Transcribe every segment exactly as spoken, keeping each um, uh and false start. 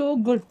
so good.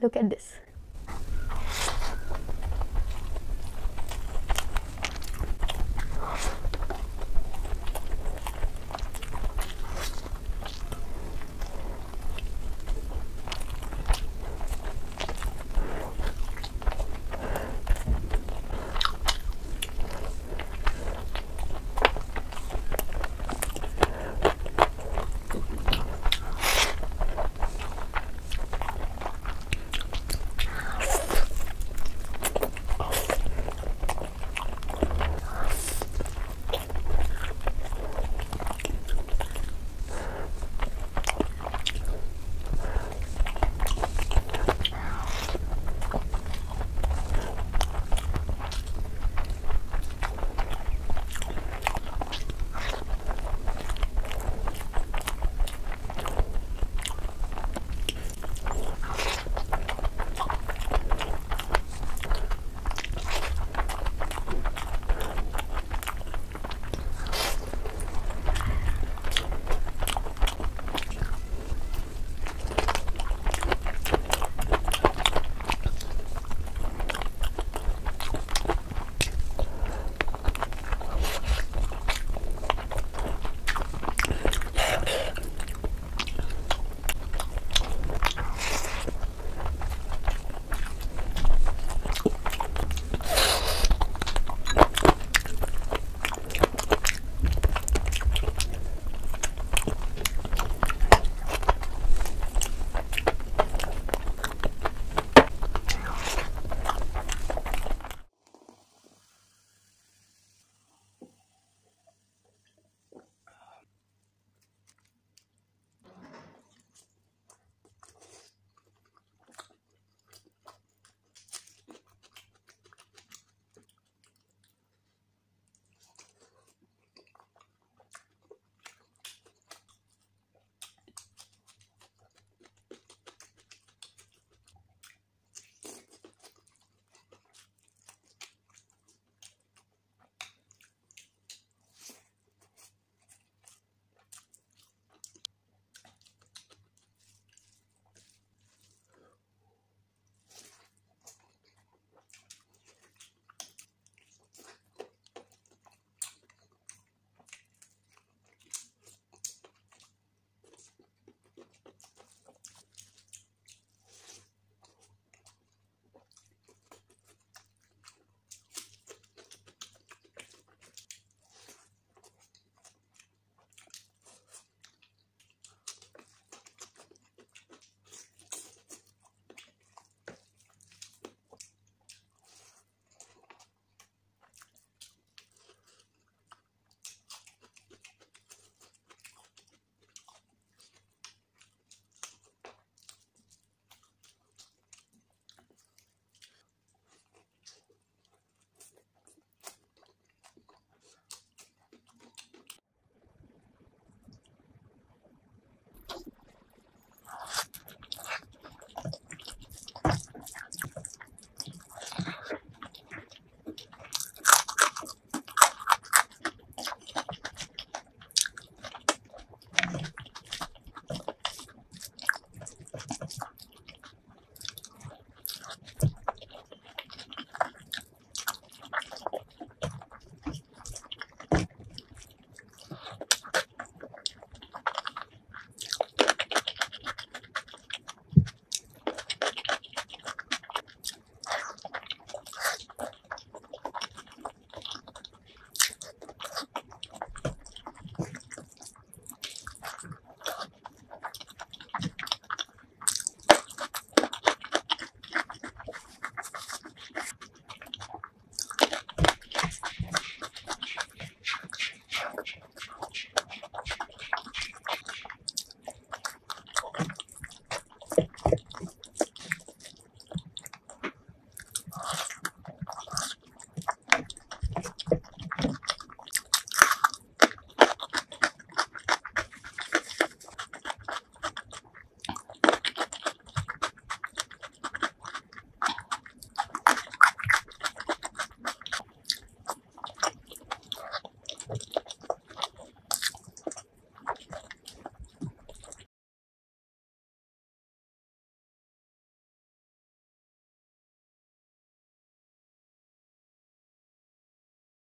Look at this.